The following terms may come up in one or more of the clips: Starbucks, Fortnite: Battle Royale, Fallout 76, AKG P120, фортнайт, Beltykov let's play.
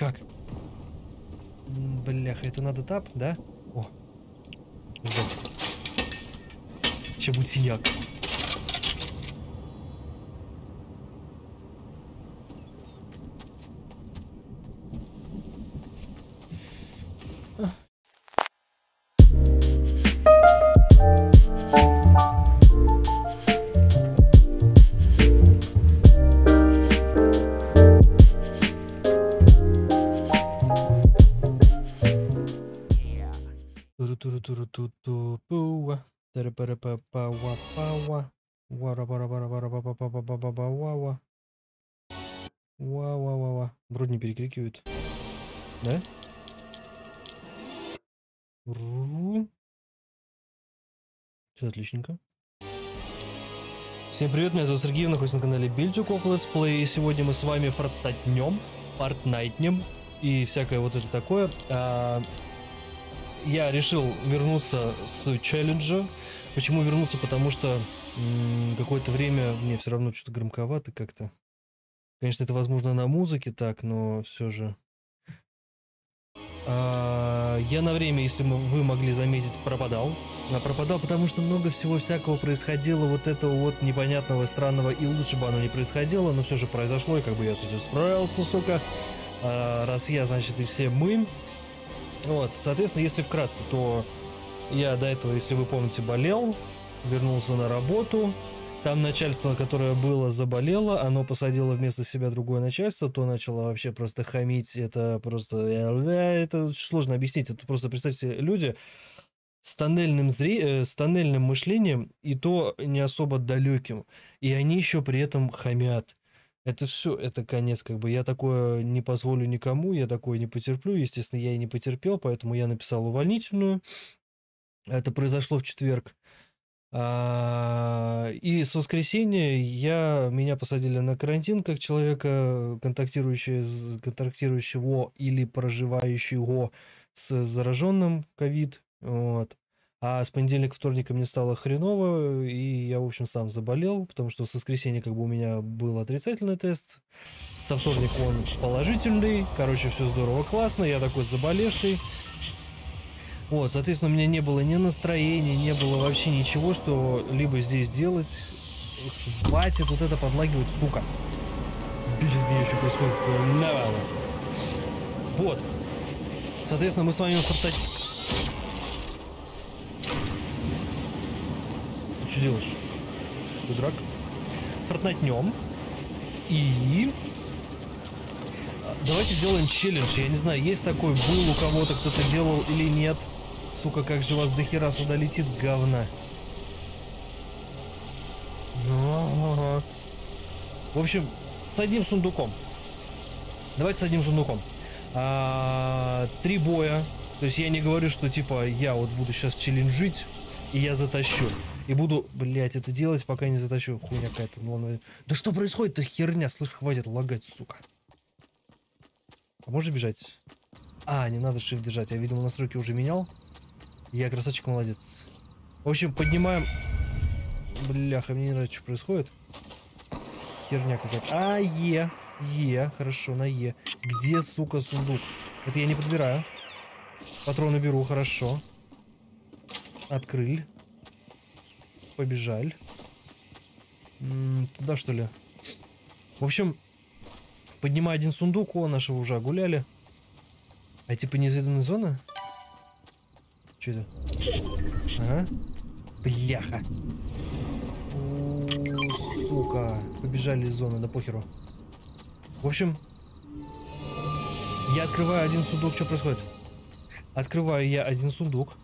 как? Бляха, это надо тап, да? О, создать. Чебутияк. Вроде не перекрикивают. Да? Все отличненько. Всем привет, меня зовут Сергей, вы находитесь на канале Beltykov Let's Play, и сегодня мы с вами фортатнем, фортнайтнем и всякое вот это такое. Я решил вернуться с челленджа. Почему вернуться? Потому что какое-то время мне все равно что-то громковато как-то. Конечно, это возможно на музыке так, но все же. Я на время, если вы могли заметить, пропадал. Пропадал, потому что много всего всякого происходило, вот этого вот непонятного, странного, и лучше бы оно не происходило, но все же произошло, и как бы я с этим справился, сука. Раз я, значит, и все мы. Вот, соответственно, если вкратце, то я до этого, если вы помните, болел, вернулся на работу. Там начальство, которое было, заболело, оно посадило вместо себя другое начальство, то начало вообще просто хамить, это просто... Это сложно объяснить, это просто, представьте, люди с тоннельным мышлением, и то не особо далеким, и они еще при этом хамят. Это все, это конец, как бы, я такое не позволю никому, я такое не потерплю, естественно, я и не потерпел, поэтому я написал увольнительную, это произошло в четверг. И с воскресенья меня посадили на карантин как человека, контактирующего или проживающего с зараженным ковид. Вот. А с понедельника, вторника мне стало хреново, и я, в общем, сам заболел, потому что с воскресенья как бы у меня был отрицательный тест, со вторника он положительный, короче, все здорово, классно, я такой заболевший. Вот, соответственно, у меня не было ни настроения, не было вообще ничего, что либо здесь делать. Хватит вот это подлагивать, сука. Бесит меня, что происходит. Вот. Соответственно, мы с вами фортать... Ты что делаешь? Ты драк? Фортнатнем. И... Давайте сделаем челлендж. Я не знаю, есть такой, был у кого-то, кто-то делал или нет. Сука, как же вас дохера сюда летит, говна. Но... В общем, с одним сундуком. Давайте с одним сундуком. 3 боя. То есть я не говорю, что типа я вот буду сейчас челленджить, и я затащу. И буду, блять, это делать, пока не затащу. Хуйня какая-то. Ну, ладно. Да что происходит-то, херня? Слышь, хватит лагать, сука. А можно бежать? А, не надо shift держать. Я, видимо, настройки уже менял. Я красавчик, молодец. В общем, поднимаем... Бляха, мне не нравится, что происходит. Херня какая-то. А, Е. Хорошо, на Е. Где, сука, сундук? Это я не подбираю. Патроны беру, хорошо. Открыль. Побежали. Туда, что ли? В общем... Поднимай один сундук, о, нашего уже огуляли. А типа неизведанная зона? Че это? Ага. Бляха. Сука. Побежали из зоны, да похеру. В общем, я открываю один сундук, что происходит? Открываю я один сундук.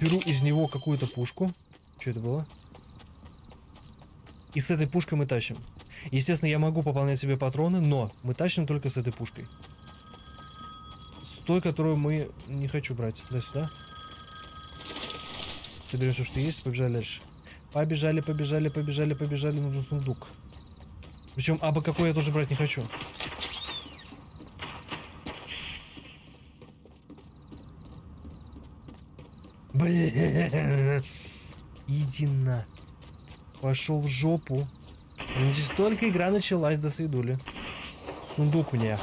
Беру из него какую-то пушку. Что это было? И с этой пушкой мы тащим. Естественно, я могу пополнять себе патроны, но мы тащим только с этой пушкой. С той, которую мы не хочу брать. Да, сюда. Соберем все, что есть, побежали дальше. Побежали. Нужен сундук. Причем абы какой я тоже брать не хочу. Блин. Иди на. Пошел в жопу. Здесь только игра началась, до свидули. Сундук мне.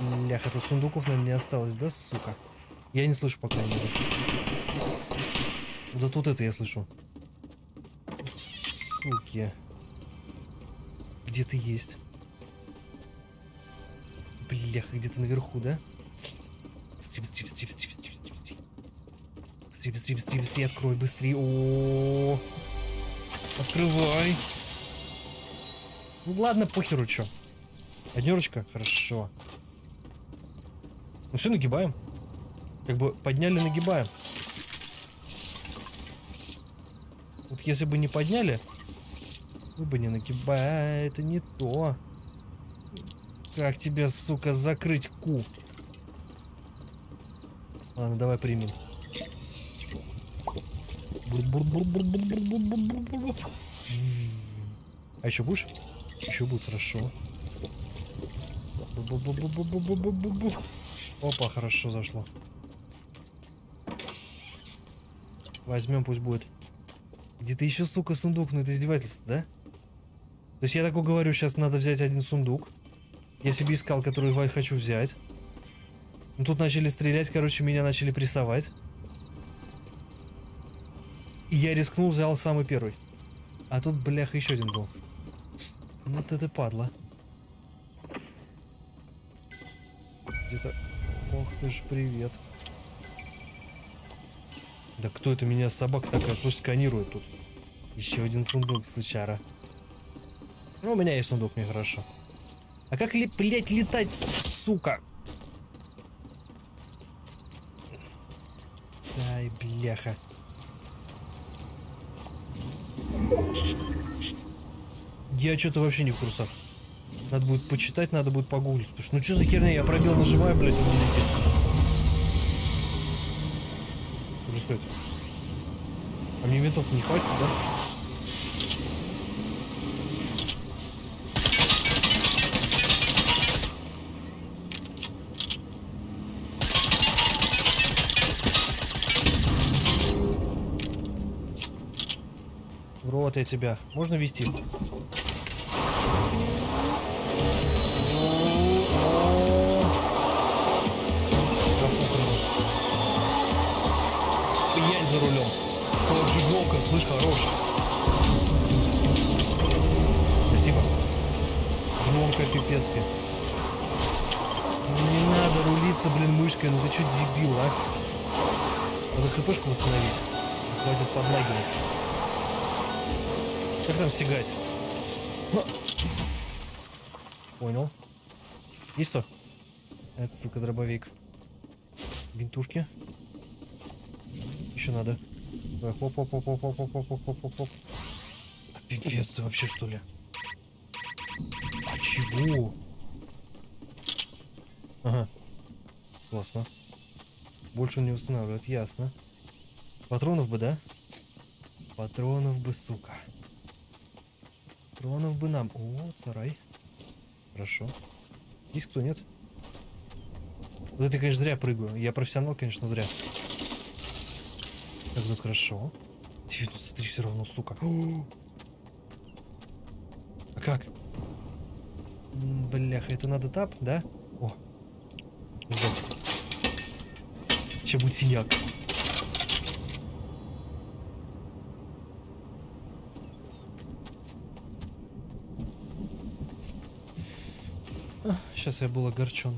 Бляха, тут сундуков, наверное, не осталось, да, сука? Я не слышу, по крайней мере. Зато вот это я слышу. Суки. Где ты есть? Бляха, где-то наверху, да? Быстрее, быстрее, быстрее, быстрее, быстрее, быстрее. Быстрее, быстрее, быстрее, быстрее, открой, быстрее. О-о-о. Открывай. Ну ладно, похеру, чё. Однерочка? Хорошо. Ну все, нагибаем. Как бы подняли, нагибаем. Вот если бы не подняли, мы бы не нагибаем. Это не то. Как тебя, сука, закрыть ку? Ладно, давай примем. А еще будешь? Еще будет, хорошо. Опа, хорошо зашло. Возьмем, пусть будет. Где-то еще, сука, сундук, но это издевательство, да? То есть я такой говорю, сейчас надо взять один сундук. Я себе искал, который хочу взять. Но тут начали стрелять, короче, меня начали прессовать. И я рискнул, взял самый первый. А тут, бляха, еще один был. Вот это падла. Где-то... Ох ты ж, привет. Да кто это меня, собака такая, слышь, сканирует тут? Еще один сундук, сучара. Ну, у меня есть сундук, мне хорошо. А как, блядь, летать, сука? Ай, бляха. Я что-то вообще не в курсах. Надо будет почитать, надо будет погуглить. Потому что, ну что за херня, я пробел нажимаю, блядь, он не летит. Что происходит? А мне винтов-то не хватит, да? В рот я тебя. Можно вести? За рулем. Тот же волка, слышь, хороший. Спасибо. Волка пипецкая. Не надо рулиться, блин, мышкой. Ну ты что, дебил, а? Надо хпшку восстановить. Хватит подлагивать. Как там сигать? Понял. Есть что? Это, сука, дробовик. Винтушки. Еще надо. Хоп-хоп-хоп-хоп-хоп-хоп-хоп-хоп-хоп. А пипец ты вообще, что ли? А чего? Ага. Классно. Больше он не устанавливает, ясно. Патронов бы, да? Патронов бы, сука. Патронов бы нам. О, сарай. Хорошо. Есть кто, нет? Вот это, конечно, зря прыгаю. Я профессионал, конечно, зря. Так, ну хорошо. 93 все равно, сука. А как? Бляха, это надо тап, да? О. Чебутиняк. Сейчас я был огорчен.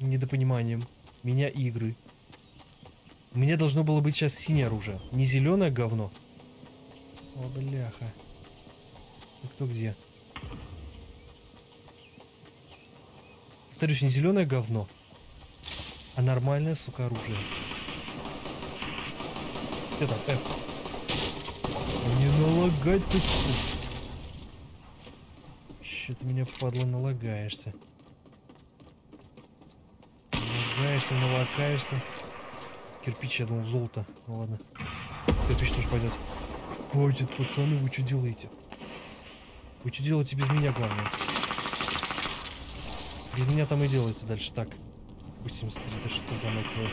Недопониманием. Меня игры. У меня должно было быть сейчас синее оружие. Не зеленое говно. О, бляха. А кто где? Повторюсь, не зеленое говно, а нормальное, сука, оружие. Что там? F. Не налагать ты, сука. Че ты меня, падла, налагаешься? Налакаешься. Кирпич, я думал, в золото. Ну ладно. Кирпич тоже пойдет. Хватит, пацаны, вы что делаете? Вы что делаете без меня, главное? Без меня там и делается дальше. Так. 83, да что за мать твой?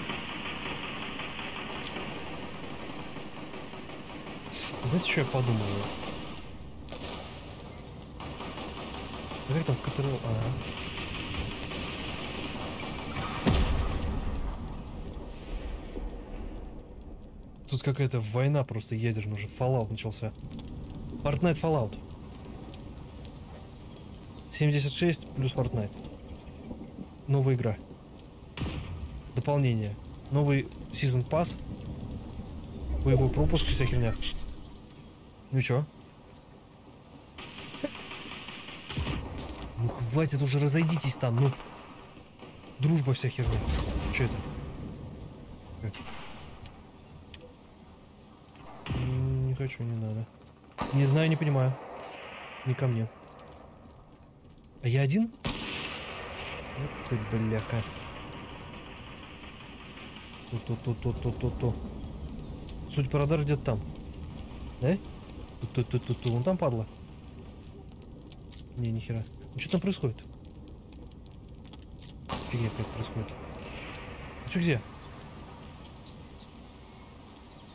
Знаете, что я подумал? Как там, который... Тут какая-то война просто ядерная уже. Fallout начался. Fortnite Fallout. 76 плюс Fortnite. Новая игра. Дополнение. Новый Season Pass. Боевой пропуск и вся херня. Ну и чё? Ну хватит уже, разойдитесь там, ну. Дружба вся херня. Чё это? Не хочу, не надо. Не знаю, не понимаю. Не ко мне. А я один? Вот ты, бляха. Тут. Суть по радару где-то там. Да? Тут. Вон там падла. Не, нихера. Ну что там происходит? Фигня какая-то происходит. А что где?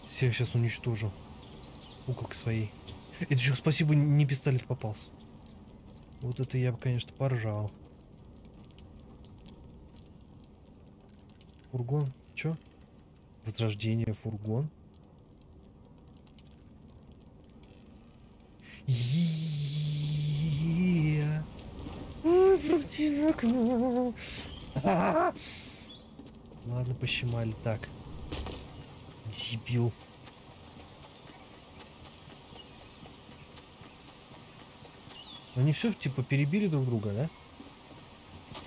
Всех сейчас уничтожу. Уколка своей. Это еще спасибо, не пистолет попался. Вот это я бы, конечно, поржал. Фургон. Че? Возрождение, фургон. Еее. Ой, вроде из окна. Ладно, пощемали так. Дебил. Они все типа перебили друг друга, да?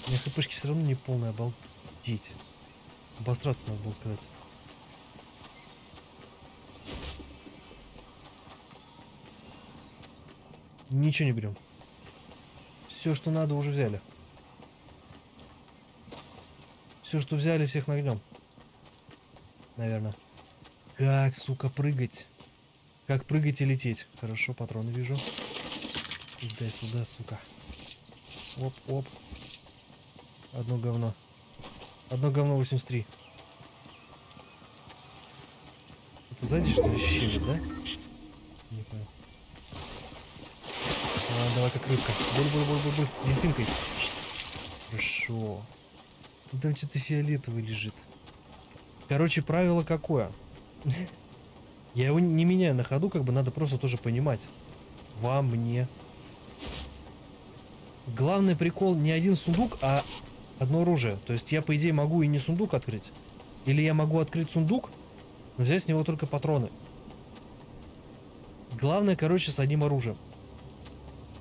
У меня хпшки все равно не полные, обалдеть. Обосраться надо было сказать. Ничего не берем. Все, что надо, уже взяли. Все, что взяли, всех нагнем. Наверное. Как, сука, прыгать? Как прыгать и лететь? Хорошо, патроны вижу. Дай сюда, сука. Оп. Одно говно. Одно говно 83. Это сзади, что ли, щель, да? Не понял. А, давай как рыбка. Боль. Дельфинкой. Хорошо. Там что-то фиолетовый лежит. Короче, правило какое? Я его не меняю на ходу, как бы надо просто тоже понимать. Во мне. Главный прикол не один сундук, а одно оружие. То есть я, по идее, могу и не сундук открыть. Или я могу открыть сундук, но взять с него только патроны. Главное, короче, с одним оружием.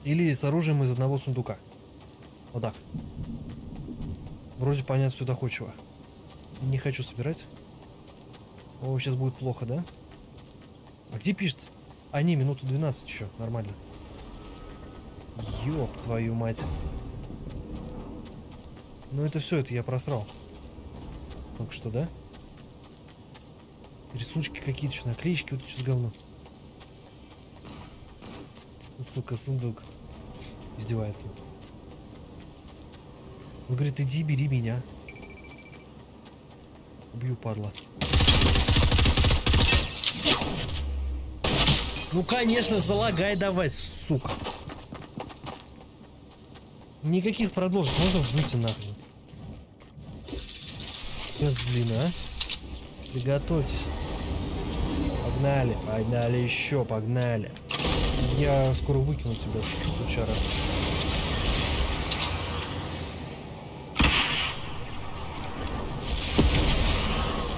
Или с оружием из одного сундука. Вот так. Вроде понятно, все доходчиво. Не хочу собирать. О, сейчас будет плохо, да? А где пишет? А не, минуту 12 еще, нормально. Ёб твою мать. Ну это все, это я просрал. Только что, да? Рисунки какие-то, что наклеечки, вот что с говно. Сука, сундук. Издевается. Он говорит, иди, бери меня. Убью, падла. Ну конечно, залагай давай, сука. Никаких продолжить, можно выйти нахрен. Козлина, а? Приготовьтесь. Погнали, еще погнали. Я скоро выкину тебя, сучара.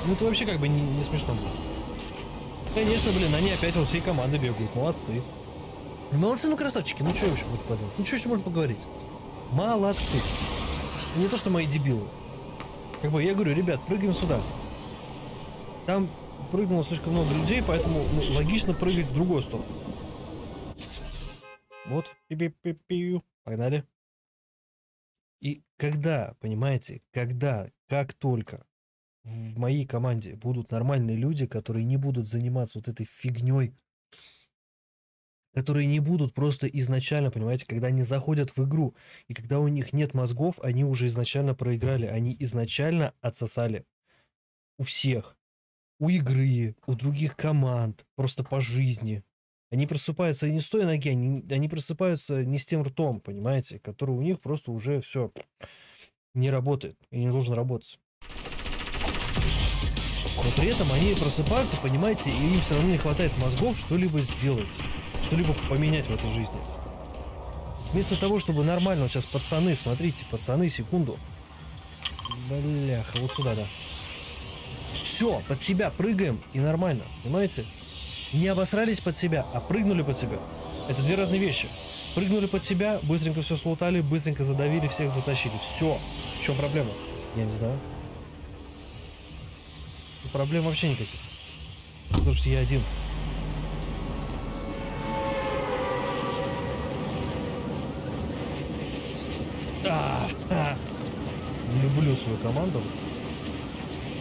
Ну это вообще как бы не смешно было. Конечно, блин, они опять вот всей команды бегают. Молодцы, ну красавчики, ну что еще будет поделать? Ну что еще можно поговорить? Молодцы. Не то, что мои дебилы. Как бы я говорю, ребят, прыгаем сюда. Там прыгнуло слишком много людей, поэтому ну, логично прыгать в другую сторону. Вот. Погнали. И когда, понимаете, как только в моей команде будут нормальные люди, которые не будут заниматься вот этой фигней, которые не будут просто изначально, понимаете, когда они заходят в игру, и когда у них нет мозгов, они уже изначально проиграли, они изначально отсосали у всех, у игры, у других команд, просто по жизни. Они просыпаются не с той ноги, они просыпаются не с тем ртом, понимаете, который у них просто уже все не работает и не должен работать. Но при этом они просыпаются, понимаете, и им все равно не хватает мозгов что-либо сделать, что-либо поменять в этой жизни. Вместо того, чтобы нормально, вот сейчас пацаны, смотрите, пацаны, секунду. Бляха, вот сюда, да. Все, под себя прыгаем и нормально, понимаете? Не обосрались под себя, а прыгнули под себя. Это две разные вещи. Прыгнули под себя, быстренько все слутали, быстренько задавили, всех затащили. Все. В чем проблема? Я не знаю. Проблем вообще никаких. Потому что я один. Люблю свою команду.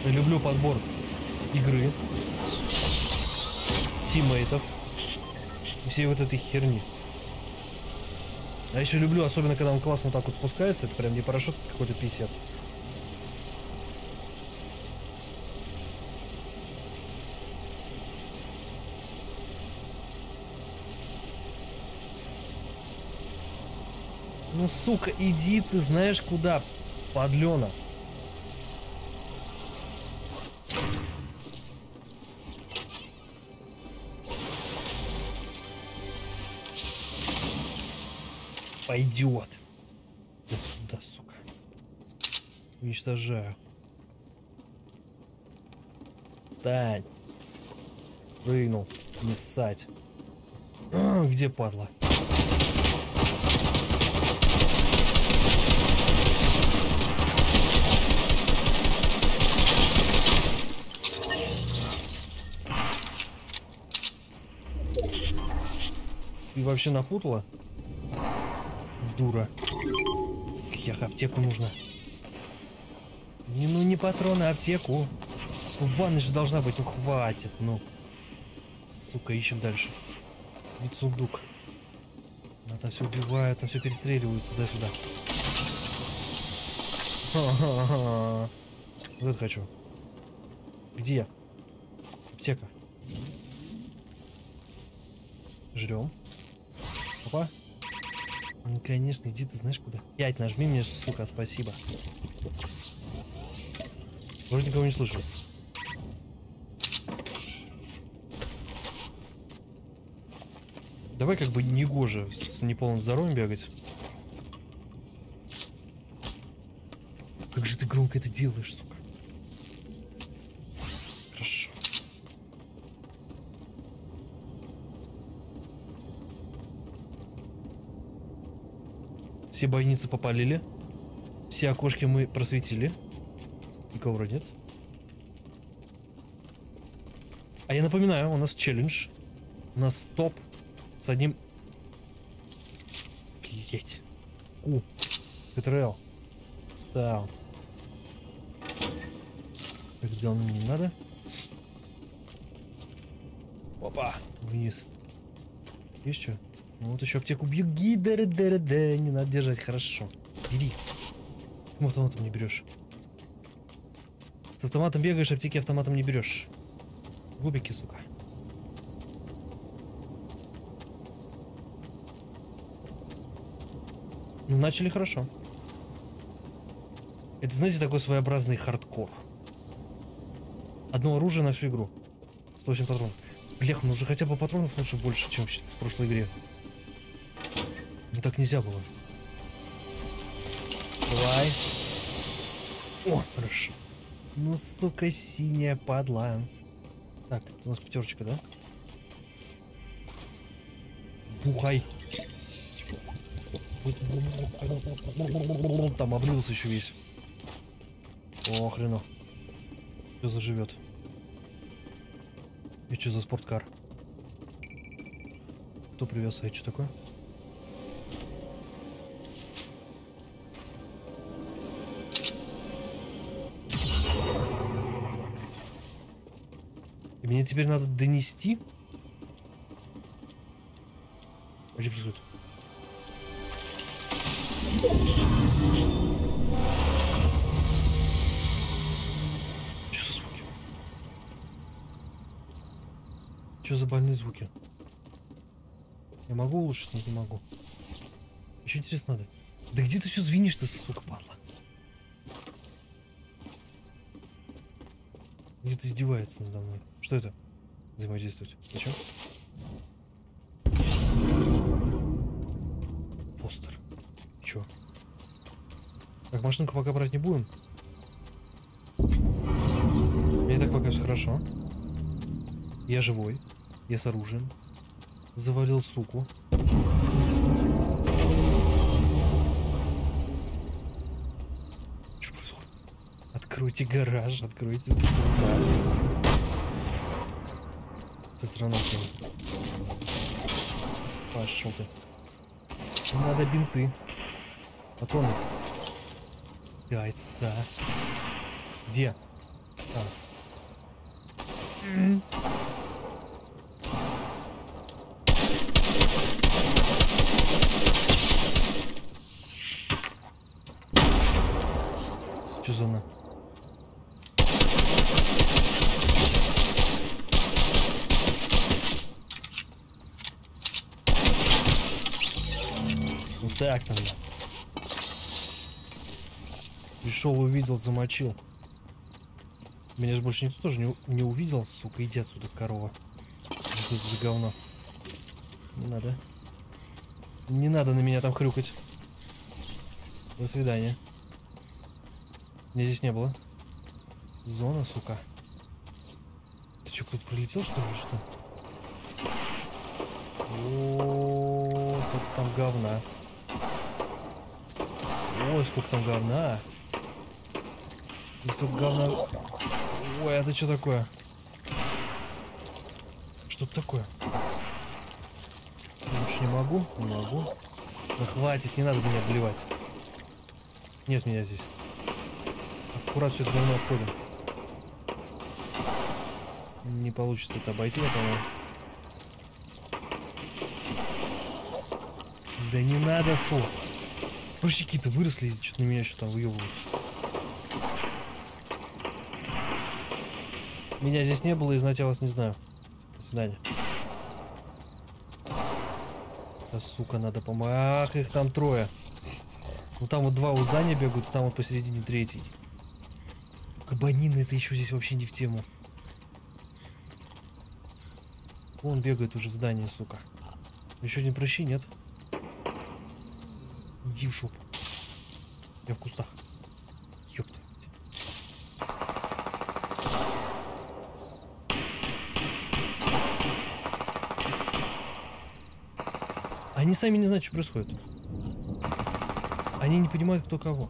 Люблю подбор игры, тиммейтов и всей вот этой херни. А еще люблю, особенно когда он классно вот так вот спускается, это прям не парашют, это какой-то писец. Ну, сука, иди ты знаешь куда, подлена. Пойдет. Да сюда, сука. Уничтожаю. Встань. Прыгнул. Не ссать. Где падла? Ты вообще напутала? Дура. Эх, аптеку нужно. Не, ну не патроны, а аптеку. В ванной же должна быть, ну хватит, ну. Сука, ищем дальше. Ведь сундук. Она там все убивает, там все перестреливаются, да, сюда. Ха-ха-ха. Вот это хочу. Где я? Аптека. Жрем. Опа. Ну, конечно, иди ты знаешь куда. 5 нажми мне, сука, спасибо. Вроде никого не слышал. Давай как бы негоже с неполным здоровьем бегать. Как же ты громко это делаешь, сука. Хорошо. Все бойницы попалили. Все окошки мы просветили. Никого вроде нет. А я напоминаю, у нас челлендж. У нас топ с одним... Блять. У. Петрел. Встал. Так, говно мне не надо. Опа. Вниз. Есть что? Ну вот еще аптеку бью. Гидер-дер-дер. Не надо держать, хорошо. Бери. Почему автоматом не берешь? С автоматом бегаешь, аптеки автоматом не берешь. Глупенький, сука. Ну, начали хорошо. Это, знаете, такой своеобразный хардкор. Одно оружие на всю игру. 108 патронов. Блях, ну уже хотя бы патронов лучше больше, чем в прошлой игре. Так нельзя было. Давай. О, хорошо. Ну, сука, синяя падла. Так, это у нас пятерочка, да? Бухай. Там облился еще весь. О, хрена. Все заживет. И что за спорткар? Кто привез? А это что такое? Мне теперь надо донести. А что происходит? Что за звуки? Что за больные звуки? Я могу улучшить? Нет, не могу. Еще интересно надо. Да где ты все звенишь-то, сука, падла? Где-то издевается надо мной. Что это? Взаимодействовать. Зачем? Постер. Чё? Так, машинку пока брать не будем. Мне так пока все хорошо. Я живой. Я с оружием. Завалил суку. Что происходит? Откройте гараж, откройте, сука. Ты сраный. Пошел ты. Надо бинты. Патроны. Гайс, да. Где? А. Что за она? Вот так надо. Пришел, увидел, замочил. Меня же больше никто тоже не увидел, сука, иди отсюда, корова. Что это за говно? Не надо. Не надо на меня там хрюкать. До свидания. Меня здесь не было. Зона, сука. Ты что, кто-то прилетел, что ли, или что? О, сколько там говна. Ой, сколько там говна. И столько говна. Ой, это что такое? Что-то такое. Лучше не могу, не могу. Ну хватит, не надо меня обливать. Нет меня здесь. Аккурат все это говно обходим. Не получится это обойти, я по-моему. Да не надо, фу. Прыщики-то выросли, и что-то на меня еще там выебываются. Меня здесь не было, и знать я вас не знаю. До свидания. Да, сука, надо помочь. Ах, их там трое. Ну там вот два у здания бегают, а там вот посередине третий. Кабанины это еще здесь вообще не в тему. Он бегает уже в здании, сука. Еще один прыщи, нет? Иди в шоп. Я в кустах. Ёпта. Они сами не знают, что происходит. Они не понимают, кто кого.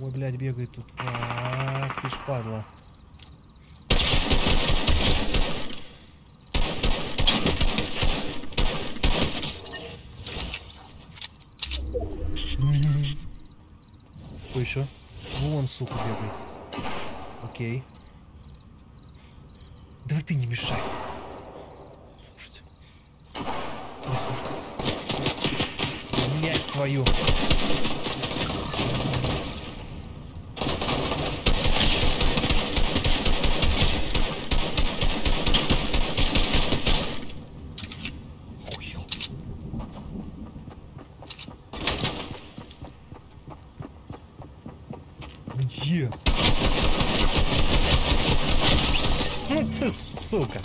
Ой, блядь, бегает тут. Ах ты ж падла. Что еще? Вон, сука, бегает. Окей. Давай ты не мешай. Твою. Хуел. Где? Это сука.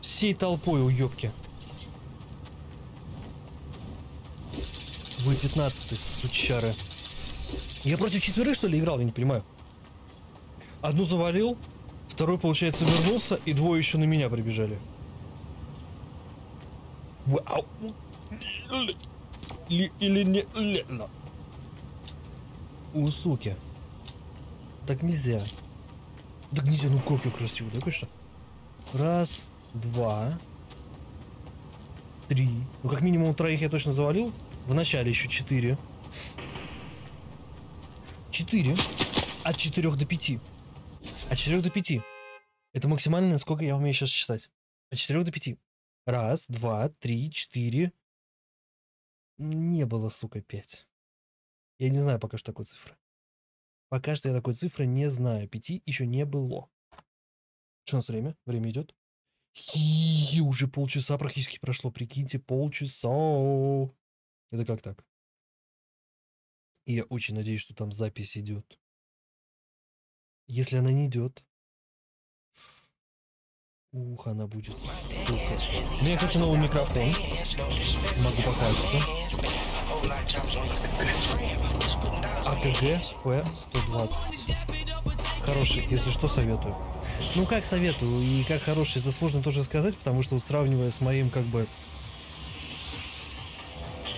Всей толпой уёбки. Вы 15-й, сучары. Я против четверых, что ли, играл? Я не понимаю. Одну завалил, второй, получается, вернулся, и двое еще на меня прибежали. Вау. Или не... У, суки. Так нельзя. Так нельзя, ну как я красиво, да, конечно? Раз, два, три. Ну, как минимум, троих я точно завалил. В начале еще 4. 4. От 4 до 5. От 4 до 5. Это максимально, сколько я умею сейчас считать. От 4 до 5. Раз, два, три, 4. Не было, сука, 5. Я не знаю пока что такой цифры. Пока что я такой цифры не знаю. 5 еще не было. Что у нас время? Время идет. И уже полчаса практически прошло, прикиньте, полчаса. Это как так? И я очень надеюсь, что там запись идет. Если она не идет, ух, она будет. У меня, кстати, новый микрофон. Могу показаться. AKG P120. Хороший, если что, советую. Ну, как советую и как хороший, это сложно тоже сказать, потому что вот, сравнивая с моим, как бы...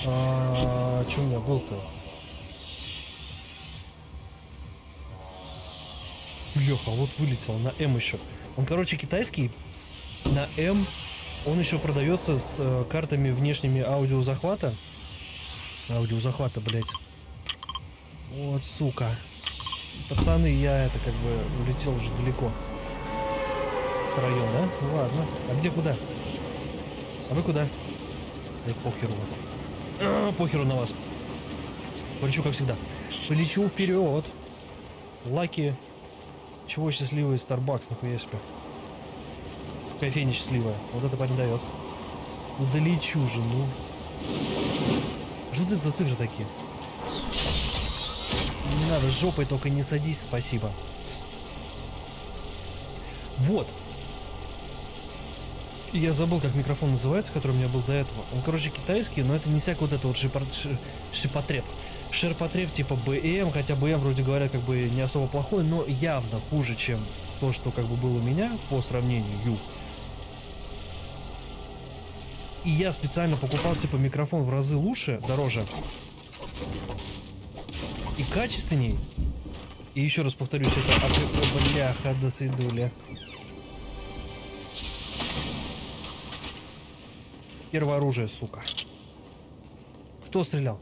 Чё у меня был-то? Лёха, вот вылетел на М еще. Он, короче, китайский. На М он еще продается с картами внешними аудиозахвата. Аудиозахвата, блять. Вот, сука. Пацаны, я это как бы улетел уже далеко. Втроем, да? Ну ладно. А где куда? А вы куда? Да похеру. Похеру на вас. Полечу, как всегда. Полечу вперед. Лаки. Чего счастливый Starbucks, нахуя себе. Кофейня счастливая. Вот это парень дает. Ну да лечу же, ну. Что это за цифры такие? Не надо, жопой только не садись, спасибо. Вот. Я забыл, как микрофон называется, который у меня был до этого. Он, короче, китайский, но это не всякое вот это вот шипотреб. Ширпотреб типа БМ, хотя БМ, вроде говоря, как бы не особо плохой, но явно хуже, чем то, что как бы было у меня по сравнению. И я специально покупал типа микрофон в разы лучше, дороже и качественней. И еще раз повторюсь, это бляха, до свидули. Первое оружие, сука. Кто стрелял?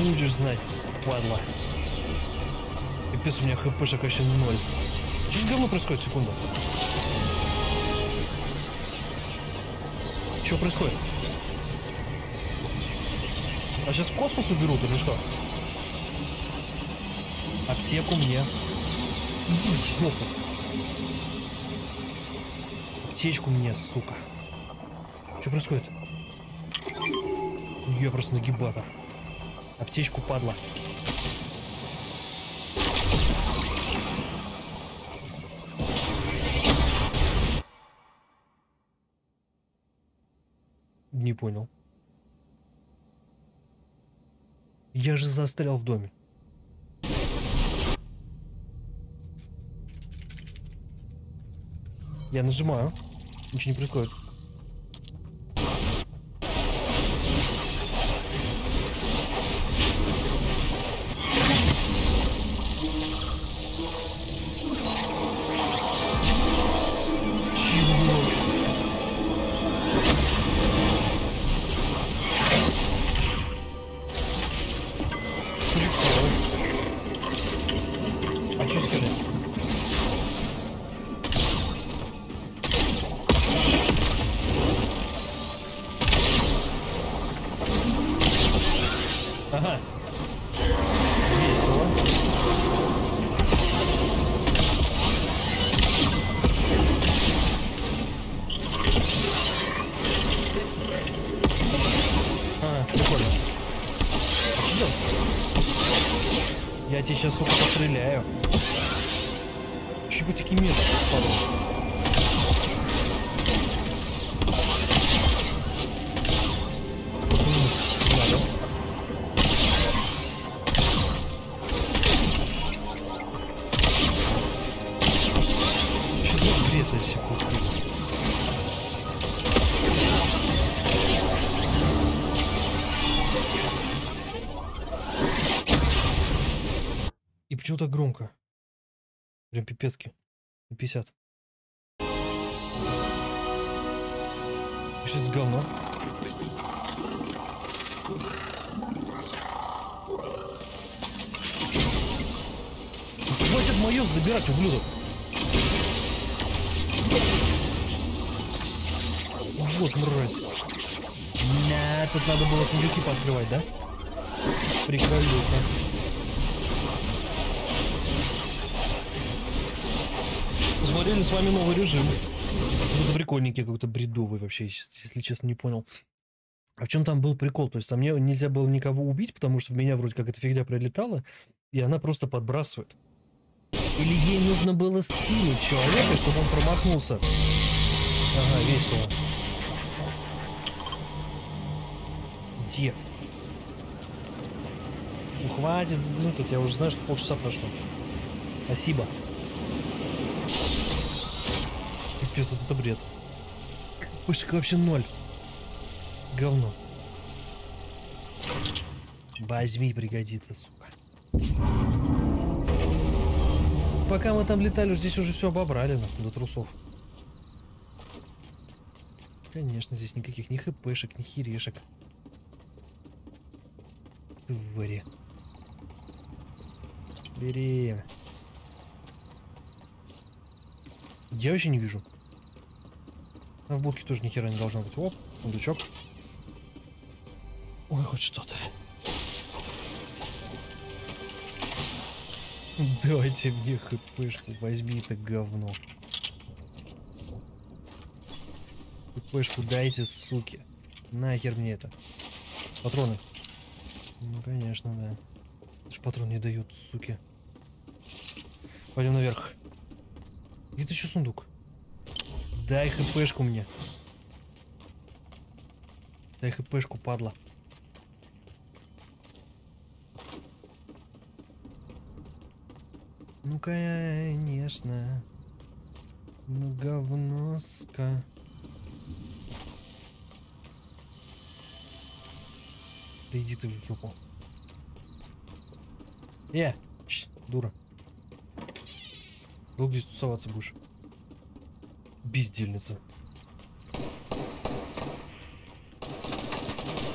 Будешь знать, падла. Пипец, у меня хпшек вообще 0. Что с говно происходит? Секунду. Что происходит? А сейчас в космос уберут или что? Аптеку мне. Иди в жопу. Аптечку мне, сука. Что происходит? Я просто нагибатор. Аптечку, падла. Не понял. Я же застрял в доме. Я нажимаю. Ничего не происходит. Ага. Весело. А, прикольно. Я тебе сейчас, сука, постреляю. Чуть бы такие метры попадали. Почему так громко? Прям пипецки. 50. Что это с говно? Хватит мое забирать, ублюдок! Вот, мразь. На, тут надо было сундуки пооткрывать, да? Прикольно. Посмотрели с вами новый режим. Это прикольненький, какой-то бредовый вообще, если честно, не понял. А в чем там был прикол? То есть там нельзя было никого убить, потому что в меня вроде как эта фигня прилетала, и она просто подбрасывает. Или ей нужно было скинуть человека, чтобы он промахнулся. Ага, весело. Где? Ну, хватит задзинкать, я уже знаю, что полчаса прошло. Спасибо. Пипец, вот это бред. Пышка вообще ноль. Говно. Возьми, пригодится, сука. Пока мы там летали, здесь уже все обобрали, нахуй, до трусов. Конечно, здесь никаких ни хпшек, ни хирешек. Твари. Бери. Я вообще не вижу. А в будке тоже ни хера не должно быть. Оп, удачок. Ой, хоть что-то. Дайте мне хпшку, возьми это говно. Хпшку дайте, суки. Нахер мне это. Патроны. Ну, конечно, да. Даже патрон не дают, суки. Пойдем наверх. Где-то еще сундук. Дай хпшку мне. Дай хпшку, падла. Ну конечно, ну говноска. Да иди ты в жопу. Дура. Долго здесь тусоваться будешь. Бездельница.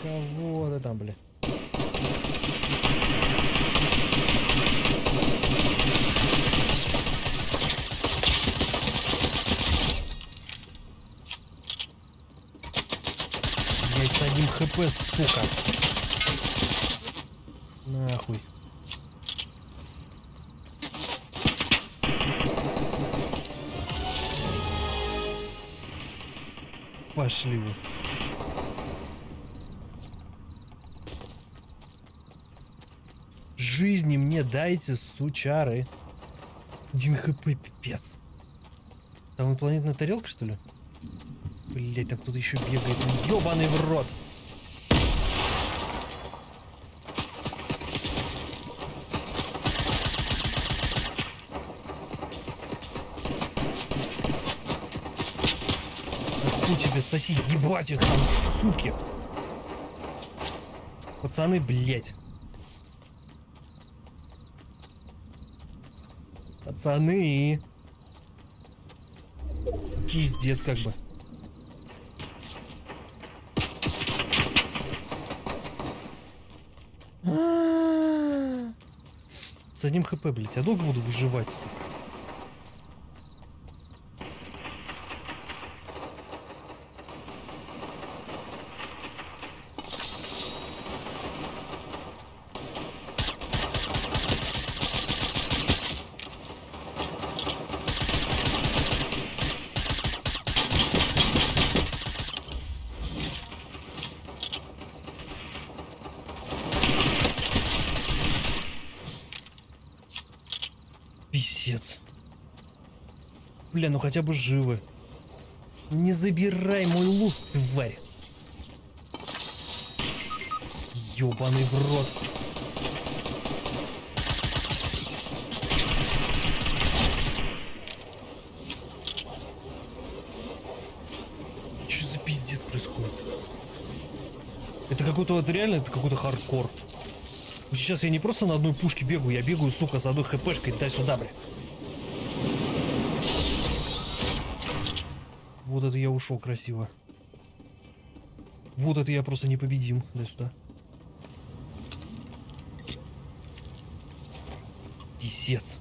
Кого ты там, бля? ХП, сука. Нахуй. Пошли вы. Жизни мне дайте, сучары. Один хп, пипец. Там инопланетная тарелка, что ли? Блять, там кто-то еще бегает. Ёбаный в рот. Соси, ебать их там, суки. Пацаны, блять. Пацаны. Пиздец, как бы. С одним хп, блять. Я долго буду выживать, сука. Бля, ну хотя бы живы. Не забирай мой лут, тварь. Ёбаный в рот. Чё за пиздец происходит? Это какой-то вот реально, это какой-то хардкор. Сейчас я не просто на одной пушке бегаю, я бегаю, сука, с одной хпшкой. Дай сюда, бля. Вот это я ушел красиво. Вот это я просто непобедим. Дай сюда. Писец.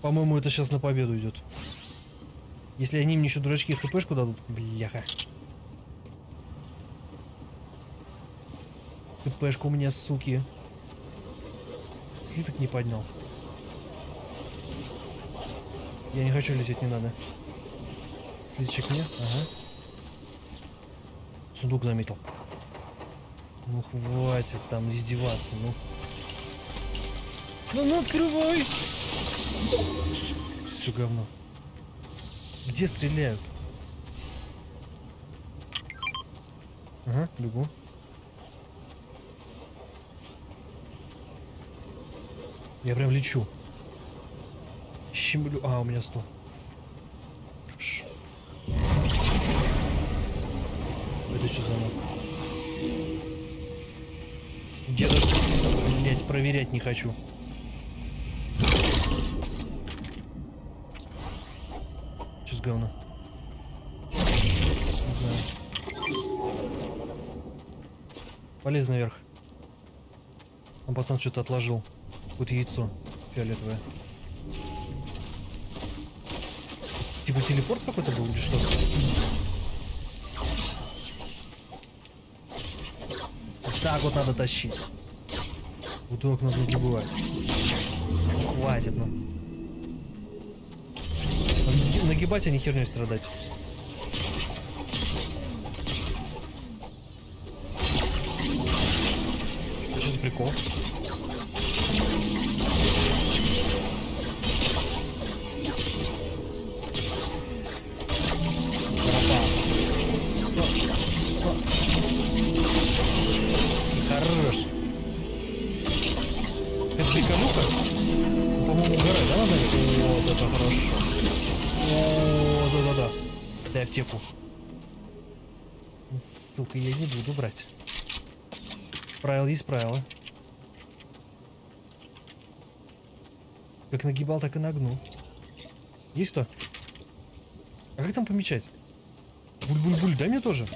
По-моему, это сейчас на победу идет. Если они мне еще дурачки хпшку дадут, бляха. Хпшку у меня, суки. Слиток не поднял. Я не хочу лететь, не надо. Слитчик мне, ага. Сундук заметил. Ну хватит там издеваться, ну. Ну открывай! Все говно. Где стреляют? Ага, бегу. Я прям лечу. Щемлю. А, у меня 100. Хорошо. Это что за маг? Где-то... Блять, проверять не хочу. Что с говно? Не знаю. Полез наверх. Он, пацан, что-то отложил. Какое-то яйцо фиолетовое. Типа телепорт какой-то был или что? Так вот надо тащить. Бутылок надо не бывает. Ну, хватит, ну. Нагибать, а не херней страдать. Это что за прикол? Аптеку. Сука, я не буду брать. Правила есть правила. Как нагибал, так и нагнул. Есть что? А как там помечать? Буль-буль-буль, дай мне тоже.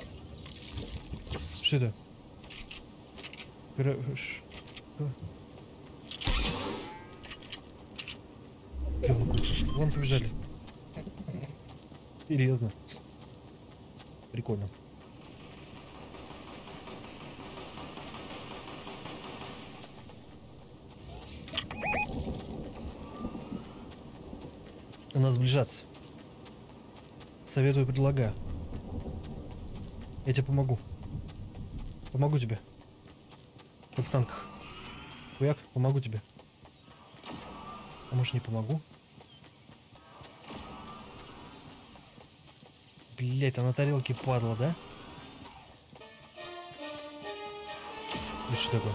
Что это? Говно. Вон побежали. Серьезно. Прикольно. Надо сближаться. Советую, предлагаю. Я тебе помогу. Помогу тебе. Как в танках. Хуяк, помогу тебе. А может, не помогу? Блять, а на тарелке падла, да? И что такое?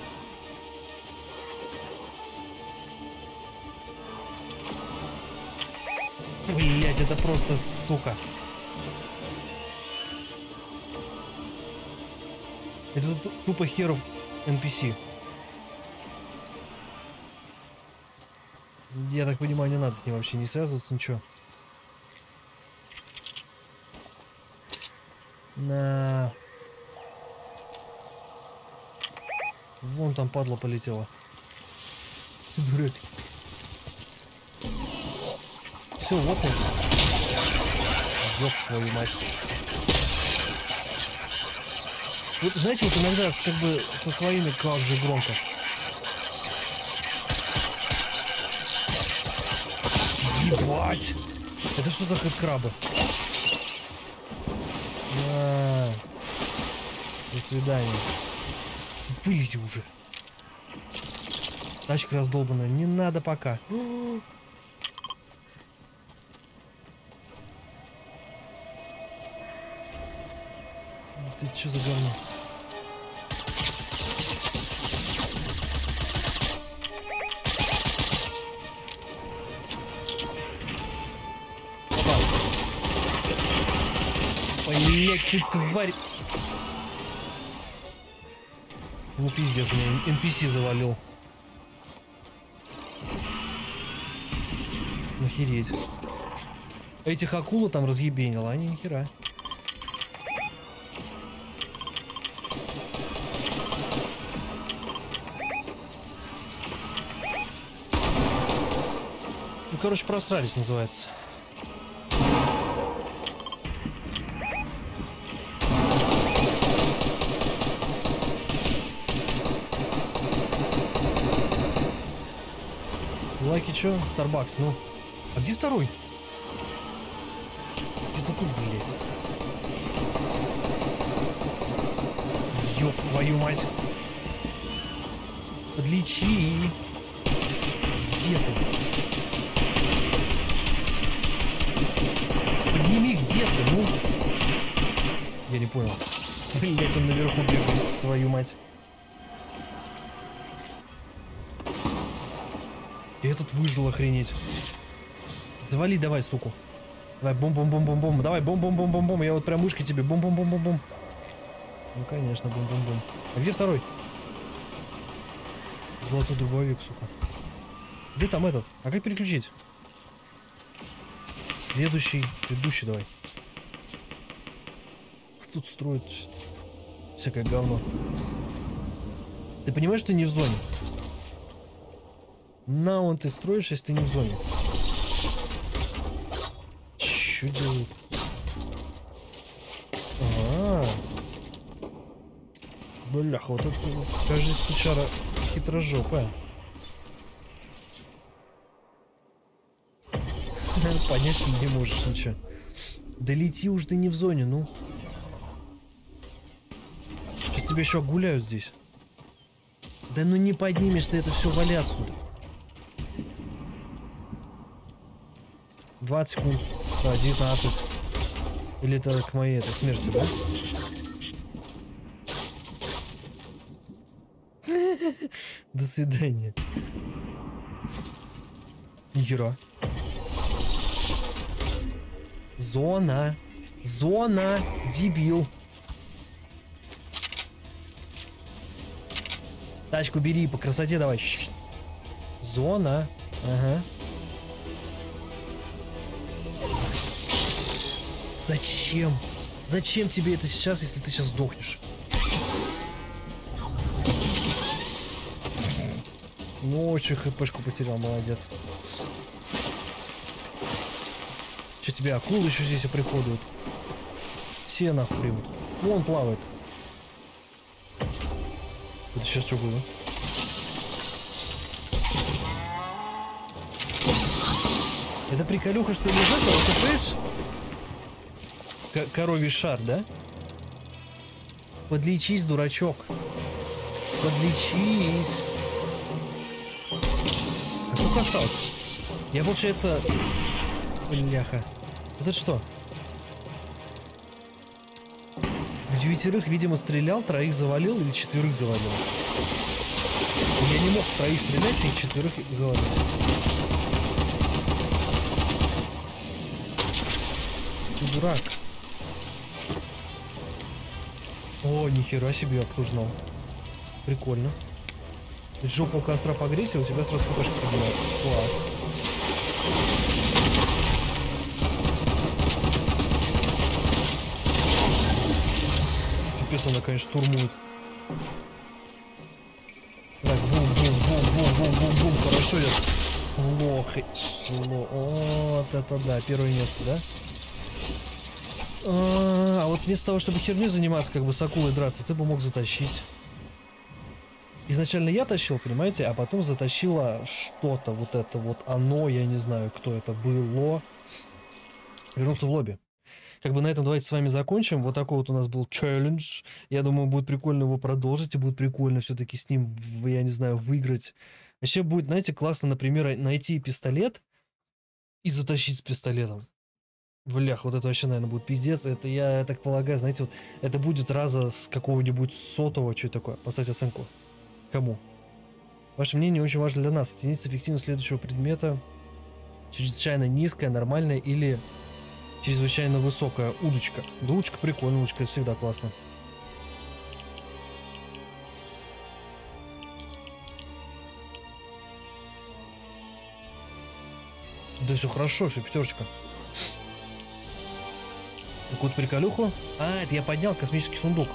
Блять, это просто сука. Это тут тупо херов NPC. Я так понимаю, не надо с ним вообще не связываться, ничего. На... Вон там падла полетела. Ты дурак. Все, вот он. Ёб твою мать. Вот, знаете, вот иногда как бы со своими как же громко. Ебать! Это что за хэдкрабы? До свидания. Вылези уже. Тачка раздолбанная. Не надо пока. Ты чё за говно? Блять, ты тварь. Ну пиздец, меня NPC завалил. Охереть. Этих акула там разъебенила, они нихера. Ну короче, просрались называется. чё? Starbucks, ну. А где второй? Где-то тут, блядь. Ёб твою мать. Подлечи. Где ты? Подними, где ты, ну. Я не понял. Блядь, он наверху бежит. Твою мать. Я тут выжил, охренеть. Завали давай, суку. Давай, бом-бом-бом-бом-бом. Давай, бом-бом-бом-бом-бом. Я вот прям мышкой тебе. Бом-бом-бом-бом-бом. Ну, конечно, бом-бом-бом. А где второй? Золотой дубовик, сука. Где там этот? А как переключить? Следующий, предыдущий давай. Тут строят всякое говно. Ты понимаешь, что ты не в зоне? На, он ты строишь, если ты не в зоне. Чё делают? А-а-а. Бляха, вот это, кажется, сучара хитрожопая. Понять не можешь ничего. Да лети уж ты не в зоне, ну. Сейчас тебя еще гуляют здесь. Да ну не поднимешь ты это все, вали отсюда. 20 секунд, да, 19. Или это к моей этой смерти, да? До свидания. Нихера. Зона. Зона, дебил. Тачку бери, по красоте давай. Зона. Ага. Зачем? Зачем тебе это сейчас, если ты сейчас сдохнешь? Ну, очень хпшку потерял, молодец. Че тебе акулы еще здесь оприходуют? Все нахуй примут. Вон плавает. Это сейчас что было? Это приколюха, что лежит, а вот ты понимаешь? Коровий шар, да? Подлечись, дурачок. Подлечись. А сколько осталось? Я, получается... Бляха. Вот это что? В 9-х, видимо, стрелял, 3-х завалил или 4-х завалил. Я не мог в 3-х стрелять и 4-х завалил. Ты дурак. О, нихера себе, кто знал. Прикольно. Жопу у костра погреть, и у тебя сразу кукашка поднимается. Класс. Пипец, она, конечно, штурмует. Так, бум-бум-бум-бум-бум-бум. Хорошо, я... Лох. Вот это да, первое место, да? А вот вместо того, чтобы херню заниматься, как бы с акулой драться, ты бы мог затащить. Изначально я тащил, понимаете, а потом затащила что-то, вот это вот оно, я не знаю, кто это было. Вернуться в лобби. Как бы на этом давайте с вами закончим. Вот такой вот у нас был челлендж. Я думаю, будет прикольно его продолжить, и будет прикольно все-таки с ним, я не знаю, выиграть. Вообще будет, знаете, классно, например, найти пистолет и затащить с пистолетом. Блях, вот это вообще, наверное, будет пиздец. Это, я так полагаю, знаете, вот это будет раза с какого-нибудь 100-го, что такое. Поставьте оценку. Кому? Ваше мнение очень важно для нас. Оцените эффективность следующего предмета. Чрезвычайно низкая, нормальная или чрезвычайно высокая. Удочка. Да, удочка прикольная, удочка это всегда классно. Да все хорошо, все, пятерочка. Какую-то приколюху. А, это я поднял космический сундук.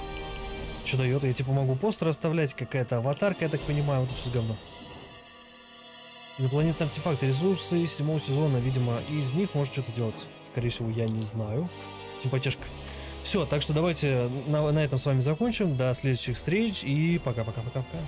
Что дает? Я типа могу постер оставлять, какая-то аватарка, я так понимаю, вот это что говно. Инопланетные артефакты, ресурсы 7-го сезона, видимо, из них может что-то делать. Скорее всего, я не знаю. Симпатяшка. Все, так что давайте на этом с вами закончим. До следующих встреч и пока-пока-пока-пока.